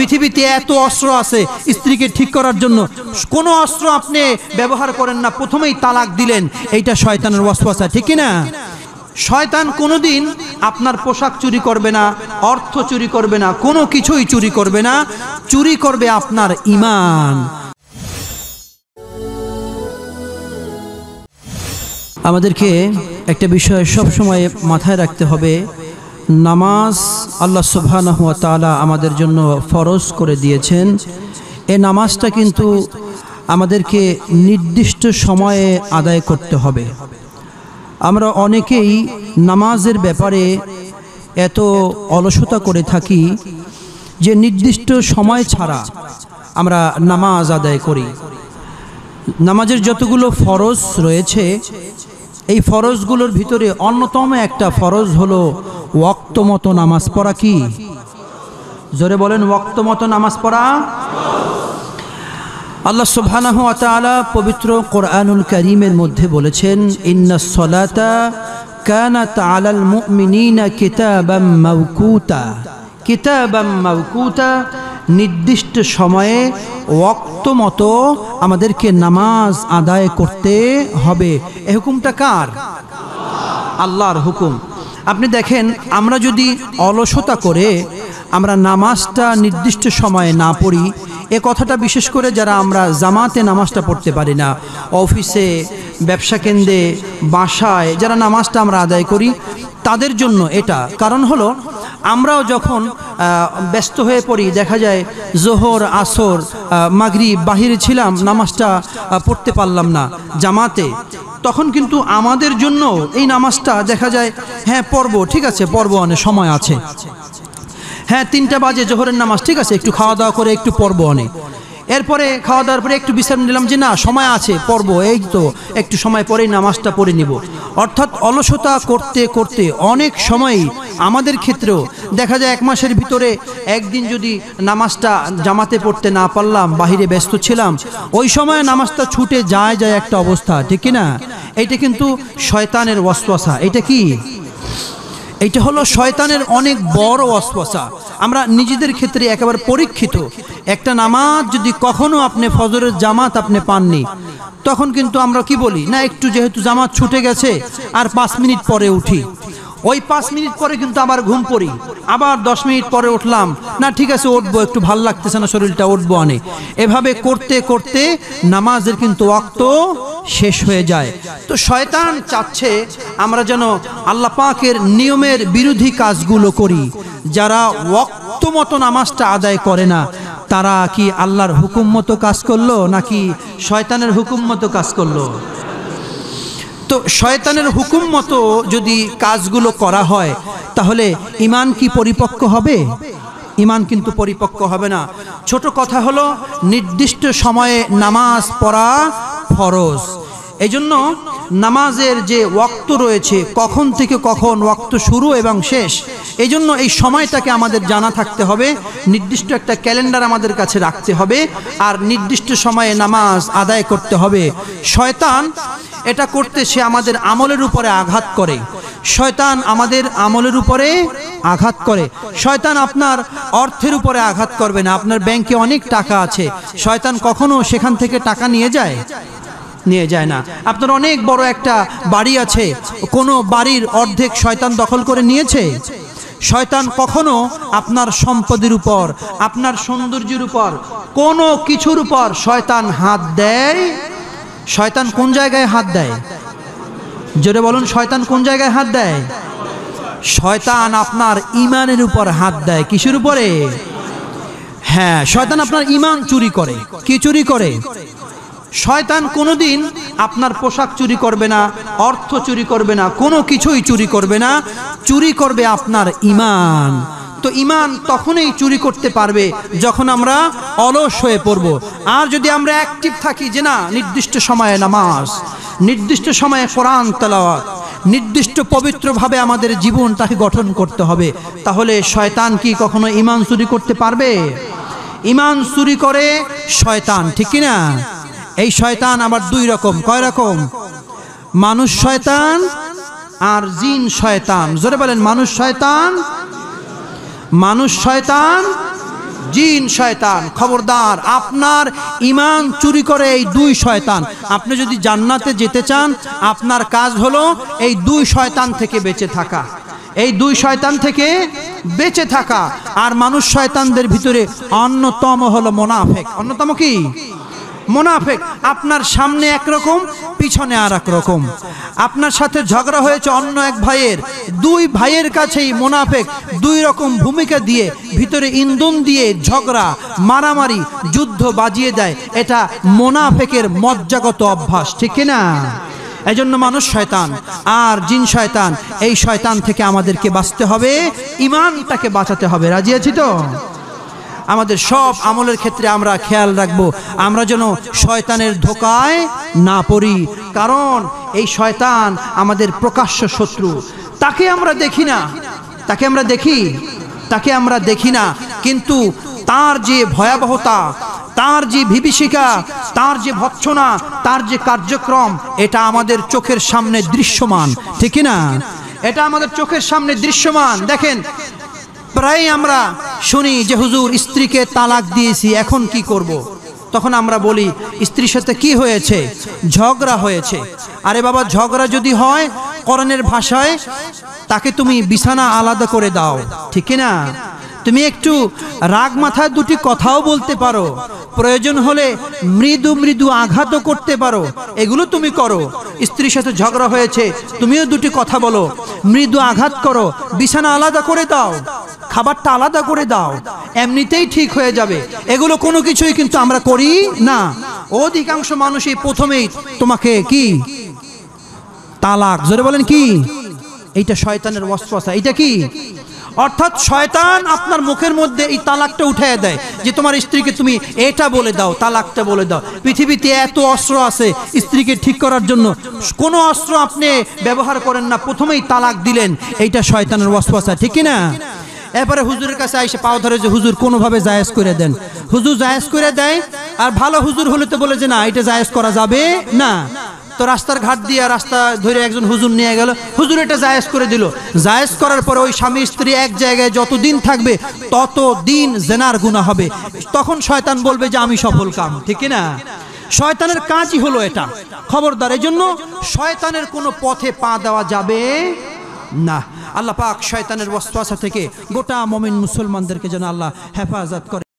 পৃথিবীতে এত অস্ত্র আছে স্ত্রীকে ঠিক করার জন্য, কোনো অস্ত্র আপনি ব্যবহার করেন না, প্রথমেই তালাক দিলেন, এইটা শয়তানের ওয়াসওয়াসা, ঠিক কিনা? শয়তান কোনোদিন আপনার পোশাক চুরি করবে না, অর্থ চুরি করবে না, কোনো কিছুই চুরি করবে না, চুরি করবে আপনার ঈমান। আমাদেরকে একটা বিষয় সবসময় মাথায় রাখতে হবে, নামাজ আল্লাহ সুবহানাহু ওয়া তাআলা আমাদের জন্য ফরজ করে দিয়েছেন। এই নামাজটা কিন্তু আমাদেরকে নির্দিষ্ট সময়ে আদায় করতে হবে। আমরা অনেকেই নামাজের ব্যাপারে এত অলসতা করে থাকি যে নির্দিষ্ট সময় ছাড়া আমরা নামাজ আদায় করি। নামাজের যতগুলো ফরজ রয়েছে এই ফরজগুলোর ভিতরে অন্যতম একটা ফরজ হলো ওয়াক্ত মতো নামাজ পড়া। কি জোরে বলেন, ওয়াক্ত মতো নামাজ পড়া। আল্লাহ সুবহানাহু ওয়া তাআলা পবিত্র কোরআনুল কারীমের মধ্যে বলেছেন, ইন্নাস সালাতা কানাত আলাল মুমিনিনা কিতাবাম মাওকুতা, কিতাবাম মাওকুতা, নির্দিষ্ট সময়ে ওয়াক্ত মতো আমাদেরকে নামাজ আদায় করতে হবে। এই হুকুমটা কার? আল্লাহর হুকুম। আপনি দেখেন, আমরা যদি অলসতা করে আমরা নামাজটা নির্দিষ্ট সময়ে না পড়ি, এ কথাটা বিশেষ করে যারা আমরা জামাতে নামাজটা পড়তে পারি না, অফিসে, ব্যবসা কেন্দ্রে, বাসায় যারা নামাজটা আমরা আদায় করি তাদের জন্য এটা। কারণ হলো আমরাও যখন ব্যস্ত হয়ে পড়ি, দেখা যায় জোহর, আসর, মাগরিব বাহিরে ছিলাম, নামাজটা পড়তে পারলাম না জামাতে, তখন কিন্তু আমাদের জন্য এই নামাজটা দেখা যায়, হ্যাঁ পড়ব, ঠিক আছে পড়ব, অনেক সময় আছে, হ্যাঁ 3টা বাজে জোহরের নামাজ, ঠিক আছে একটু খাওয়া দাওয়া করে একটু পড়ব, অনেক এরপরে খাওয়া দাওয়ার পরে একটু বিশ্রাম নিলাম যে না সময় আছে পড়ব, এই তো একটু সময় পরেই নামাজটা পড়ে নিব। অর্থাৎ অলসতা করতে করতে অনেক সময়ই আমাদের ক্ষেত্রেও দেখা যায় এক মাসের ভিতরে একদিন যদি নামাজটা জামাতে পড়তে না পারলাম, বাহিরে ব্যস্ত ছিলাম, ওই সময় নামাজটা ছুটে যায় যায় একটা অবস্থা, ঠিক কিনা? এইটা কিন্তু শয়তানের ওয়াসওয়াসা। এটা কি? এইটা হলো শয়তানের অনেক বড় ওয়াসওয়াসা। আমরা নিজেদের ক্ষেত্রে একেবারে পরীক্ষিত। একটা নামাজ যদি কখনো আপনি ফজরের জামাত আপনি পাননি, তখন কিন্তু আমরা কি বলি, না একটু যেহেতু জামাত ছুটে গেছে আর 5 মিনিট পরে উঠি, ওই 5 মিনিট পরে কিন্তু আবার ঘুম পড়ি, আবার 10 মিনিট পরে উঠলাম, না ঠিক আছে উঠবো, একটু ভাল লাগতেছে না শরীরটা, উঠবো আনে। এভাবে করতে করতে নামাজের কিন্তু ওয়াক্ত শেষ হয়ে যায়। তো শয়তান চাচ্ছে আমরা যেন আল্লাহ পাকের নিয়মের বিরোধী কাজগুলো করি। যারা ওয়াক্ত মতো নামাজটা আদায় করে না তারা কি আল্লাহর হুকুম মতো কাজ করলো নাকি শয়তানের হুকুম মতো কাজ করলো? তো শয়তানের হুকুম মতো যদি কাজগুলো করা হয় তাহলে ঈমান কি পরিপক্ক হবে? ঈমান কিন্তু পরিপক্ক হবে না। ছোট কথা হলো নির্দিষ্ট সময়ে নামাজ পড়া ফরজ। এই জন্য নামাজের যে ওয়াক্ত রয়েছে, কখন থেকে কখন ওয়াক্ত শুরু এবং শেষ, এই জন্য এই সময়টাকে আমাদের জানা থাকতে হবে, নির্দিষ্ট একটা ক্যালেন্ডার আমাদের কাছে রাখতে হবে আর নির্দিষ্ট সময়ে নামাজ আদায় করতে হবে। শয়তান এটা করতে সে আমাদের আমলের উপরে আঘাত করে। শয়তান আমাদের আমলের উপরে আঘাত করে। শয়তান আপনার অর্থের উপরে আঘাত করবে না। আপনার ব্যাংকে অনেক টাকা আছে, শয়তান কখনো সেখান থেকে টাকা নিয়ে যায় না। আপনার অনেক বড় একটা বাড়ি আছে, কোনো বাড়ির অর্ধেক শয়তান দখল করে নিয়েছে। শয়তান কখনো আপনার সম্পদের উপর, আপনার সৌন্দর্যের উপর, কোনো কিছুর উপর শয়তান হাত দেয়। শয়তান কোন জায়গায় হাত দেয়? জোরে বলুন, শয়তান কোন জায়গায় হাত দেয়? শয়তান আপনার ঈমানের উপর হাত দেয়। কিসের উপরে? হ্যাঁ, শয়তান আপনার ঈমান চুরি করে। কি চুরি করে? শয়তান কোনোদিন আপনার পোশাক চুরি করবে না, অর্থ চুরি করবে না, কোনো কিছুই চুরি করবে না, চুরি করবে আপনার ঈমান। তো ঈমান তখনই চুরি করতে পারবে যখন আমরা অলস হয়ে পড়ব। আর যদি আমরা অ্যাক্টিভ থাকি যে না নির্দিষ্ট সময়ে নামাজ, নির্দিষ্ট সময়ে কোরআন তেলাওয়াত, নির্দিষ্ট পবিত্রভাবে আমাদের জীবনটাকে গঠন করতে হবে, তাহলে শয়তান কি কখনো ঈমান চুরি করতে পারবে? ঈমান চুরি করে শয়তান, ঠিক কিনা? এই শয়তান আবার 2 রকম। কয় রকম? মানুষ শয়তান আর জিন শয়তান। জোরে বলেন, মানুষ শয়তান, জিন শয়তান। খবরদার, আপনার ইমান চুরি করে এই দুই শয়তান। আপনি যদি জান্নাতে যেতে চান, আপনার কাজ হলো এই দুই শয়তান থেকে বেঁচে থাকা, এই দুই শয়তান থেকে বেঁচে থাকা। আর মানুষ শয়তানদের ভিতরে অন্যতম হলো মুনাফিক। অন্যতম কি? মুনাফিক। আপনার সামনে একরকম, পিছনে আর এক রকম। আপনার সাথে ঝগড়া হয়েছে অন্য এক ভাইয়ের, দুই ভাইয়ের কাছেই মুনাফিক দুই রকম ভূমিকা দিয়ে, ভিতরে ইন্ধন দিয়ে ঝগড়া, মারামারি, যুদ্ধ বাজিয়ে দেয়। এটা মুনাফিকের মজ্জাগত অভ্যাস, ঠিক না? এজন্য মানুষ শয়তান আর জিন শয়তান, এই শয়তান থেকে আমাদেরকে বাঁচতে হবে, ইমানটাকে বাঁচাতে হবে। রাজি আছি তো? আমাদের সব আমলের ক্ষেত্রে আমরা খেয়াল রাখবো, আমরা যেন শয়তানের ধোকায় না পড়ি, কারণ এই শয়তান আমাদের প্রকাশ্য শত্রু। তাকে আমরা দেখি না, কিন্তু তার যে ভয়াবহতা, তার যে বিভীষিকা, তার যে ভৎসনা, তার যে কার্যক্রম, এটা আমাদের চোখের সামনে দৃশ্যমান, ঠিক না? এটা আমাদের চোখের সামনে দৃশ্যমান। দেখেন, প্রায় আমরা শুনি যে হুজুর স্ত্রীকে তালাক দিয়েছি, এখন কি করব। তখন আমরা বলি স্ত্রীর সাথে কি হয়েছে? ঝগড়া হয়েছে। আরে বাবা, ঝগড়া যদি হয়, কোরআনের ভাষায় তাকে তুমি বিছানা আলাদা করে দাও, ঠিক না? তুমি একটু রাগ মাথায় দুটি কথাও বলতে পারো, প্রয়োজন হলে মৃদু মৃদু আঘাতও করতে পারো, এগুলো তুমি করো। স্ত্রীর সাথে ঝগড়া হয়েছে, তুমিও দুটি কথা বলো, মৃদু আঘাত করো, বিছানা আলাদা করে দাও, খাবারটা আলাদা করে দাও, এমনিতেই ঠিক হয়ে যাবে। এগুলো কোনো কিছুই কিন্তু আমরা করি না। অধিকাংশ মানুষই প্রথমেই তোমাকে কি তালাক, জোরে বলেন কি, এইটা শয়তানের ওয়াসওয়াসা। এটা কি? অর্থাৎ শয়তান আপনার মুখের মধ্যে এই তালাকটা উঠাইয়া দেয়, যে তোমার স্ত্রীকে তুমি এটা বলে দাও, তালাকটা বলে দাও। পৃথিবীতে এত অস্ত্র আছে স্ত্রীকে ঠিক করার জন্য, কোনো অস্ত্র আপনি ব্যবহার করেন না, প্রথমেই তালাক দিলেন। এইটা শয়তানের ওয়াসওয়াসা, ঠিক না? এরপরে হুজুরের কাছে আইসে পাও ধরে যে হুজুর কোনোভাবে জায়েজ করে দেন, হুজুর জায়েজ করে দেয়। আর ভালো হুজুর হলে তো বলে যে না, এটা জায়েজ করা যাবে না। তো রাস্তার ঘাট দিয়ে রাস্তা ধরে একজন হুজুর নিয়ে গেল, হুজুর এটা জায়েজ করে দিল। জায়েজ করার পরে ওই স্বামী স্ত্রী এক জায়গায় যতদিন থাকবে, ততদিন জেনার গুনাহ হবে। তখন শয়তান বলবে যে আমি সফল কাম, ঠিক না? শয়তানের কাজই হলো এটা। খবরদার, এজন্য শয়তানের কোনো পথে পা দেওয়া যাবে না। আল্লাহ পাক শয়তানের ওয়াসওয়াসা থেকে গোটা মুমিন মুসলমানদেরকে যেন আল্লাহ হেফাজত করে।